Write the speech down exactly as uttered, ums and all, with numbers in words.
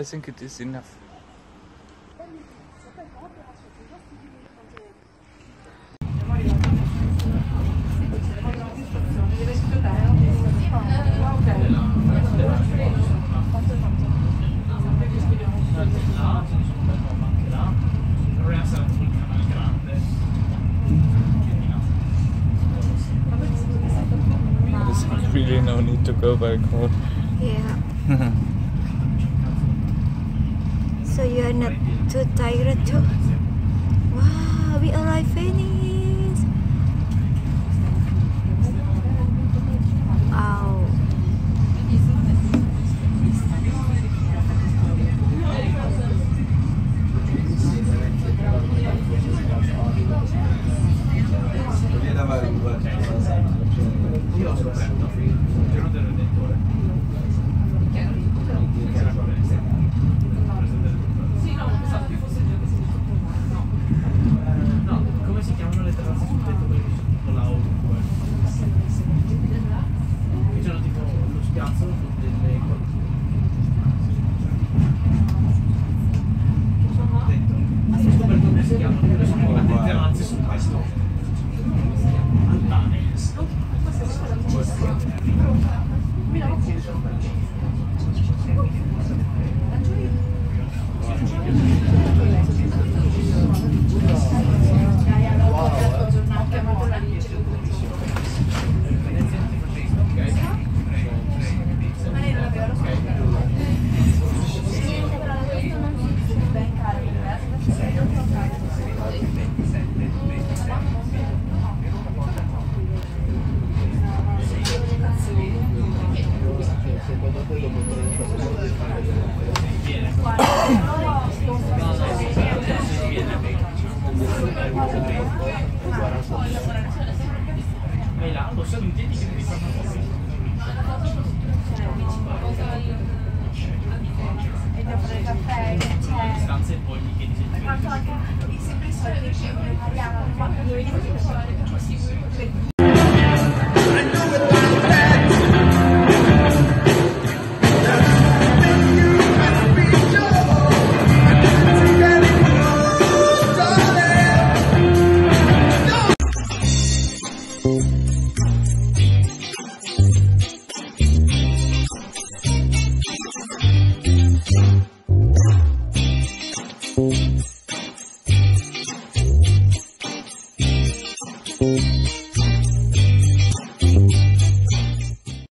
I think it is enough. There's really no need to go back home. Yeah. So you are not too tired too? Wow, we arrived Venice! Wow. Thank you.